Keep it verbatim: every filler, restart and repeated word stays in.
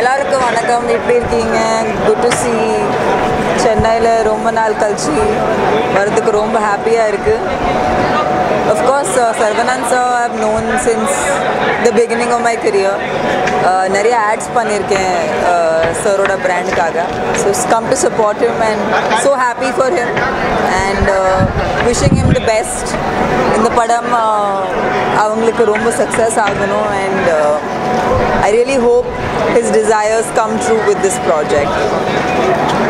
எல்லாருக்கும் வணக்கம் எப்படி இருக்கீங்க good to see சென்னையில ரொம்ப நாள் கழிச்சு வரதுக்கு ரொம்ப ஹாப்பியா இருக்கு of course uh, Saravanan sir I have known since the beginning of my career நிறைய ads பண்ணிருக்கேன் sir ஓட brandக்காக so it's come to support him and so happy for him and uh, wishing him the best இந்த படம் அவங்களுக்கு ரொம்ப success ஆகணும் and uh, I really hope his desires come true with this project.